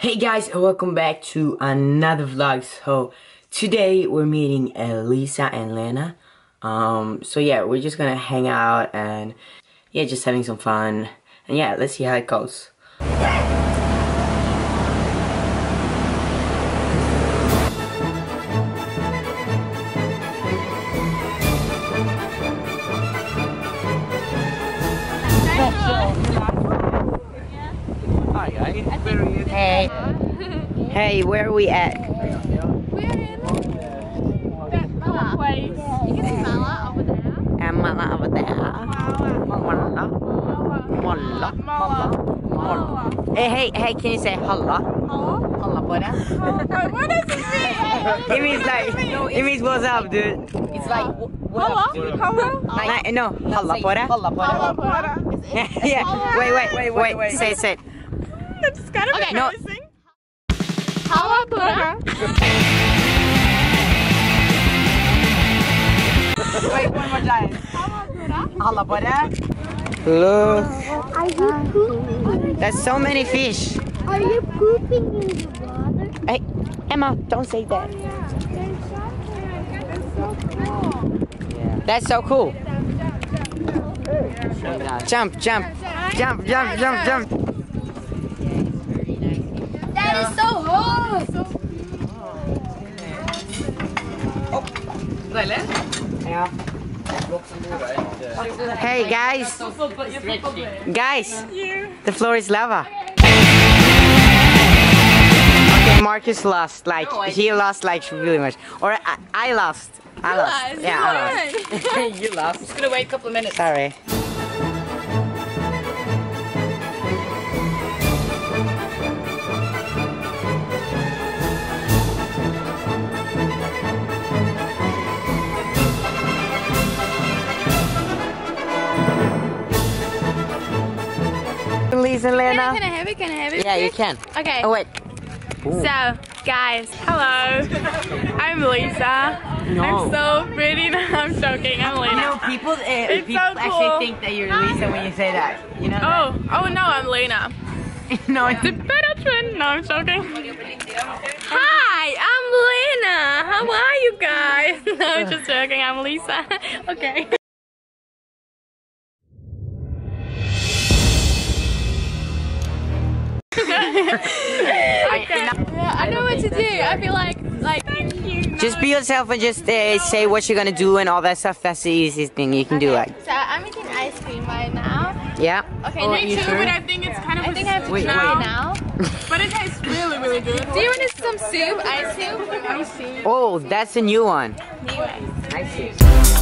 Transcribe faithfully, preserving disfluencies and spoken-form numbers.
Hey guys, welcome back to another vlog. So today we're meeting uh, Lisa and Lena. Um, so yeah, we're just gonna hang out and yeah, just having some fun. And yeah, let's see how it goes. Hey. Hey, where are we at? We're in that mala place. You can see mala over there. And mala over there. Mala. Mala. Mala. Mala. Hey, hey, hey, can you say holla? Holla? Holla, Buddha. What does it mean? It means like, it means what's up, dude. It's like, holla? Holla? No, holla, Buddha. Holla, Buddha. Yeah, wait, wait, wait, wait, say it, say it. It's kind of okay, embarrassing. Holla Buddha. Wait, one more time. Holla Buddha. Look. Are you pooping? There's so many fish. Are you pooping in the water? Hey, Emma, don't say that. Oh, yeah. That's so cool. Yeah. That's so cool. Jump, jump, jump, jump, jump, jump, jump. jump, jump. That is so hot! Oh. Hey guys! Guys! The floor is lava! Okay, Marcus lost, like, he lost like really much. Or I, I lost. I lost. Yeah, I lost. You lost. I'm just gonna wait a couple of minutes. Sorry. Lisa, Lena. Can I have it? Can I have it? Yeah, you can. Okay. Oh, wait. Ooh. So, guys, hello. I'm Lisa. No. I'm so pretty. No, I'm joking. I'm Lena. You know, people, uh, people so actually cool. think that you're Lisa when you say that. You know that? Oh, oh no, I'm Lena. No, it's a better twin. No, I'm joking. Hi, I'm Lena. How are you guys? No, I'm just joking. I'm Lisa. Okay. I, okay. yeah, I, I know what to do. Fair. I feel like, like. Thank you. No. Just be yourself and just uh, no. say what you're gonna do and all that stuff. That's the easiest thing you can okay. do. Like. So I'm eating ice cream right now. Yeah. Okay, oh, me too. Sure? But I think it's yeah. kind of. I think I have to wait, try wait. now. But it tastes really, really good. Do you want some soup? Ice soup? Ice soup. Oh, that's a new one. New ice. Ice soup.